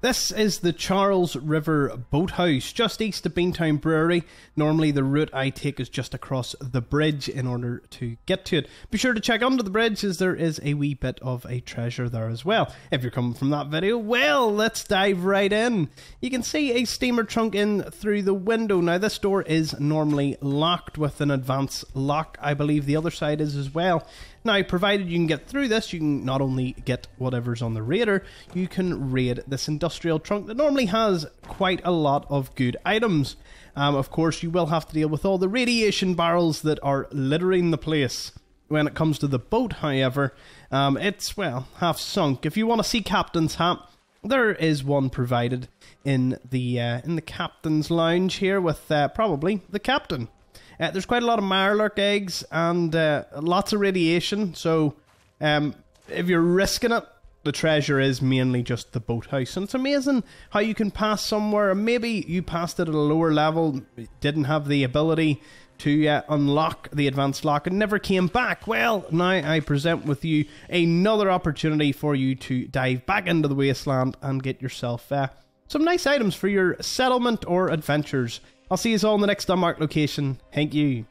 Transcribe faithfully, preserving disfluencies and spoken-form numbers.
This is the Charles River Boathouse, just east of Beantown Brewery. Normally the route I take is just across the bridge in order to get to it. Be sure to check under the bridge as there is a wee bit of a treasure there as well. If you're coming from that video, well, let's dive right in. You can see a steamer trunk in through the window. Now this door is normally locked with an advance lock. I believe the other side is as well. Now, provided you can get through this, you can not only get whatever's on the radar, you can raid this industrial industrial trunk that normally has quite a lot of good items. Um, of course, you will have to deal with all the radiation barrels that are littering the place. When it comes to the boat, however, um, it's, well, half sunk. If you want to see Captain's Hat, there is one provided in the uh, in the Captain's Lounge here with uh, probably the Captain. Uh, there's quite a lot of mirelark eggs and uh, lots of radiation, so um, if you're risking it, the treasure is mainly just the boathouse, and it's amazing how you can pass somewhere, and maybe you passed it at a lower level, didn't have the ability to uh, unlock the advanced lock and never came back. Well, now I present with you another opportunity for you to dive back into the wasteland and get yourself uh, some nice items for your settlement or adventures. I'll see you all in the next Denmark location. Thank you.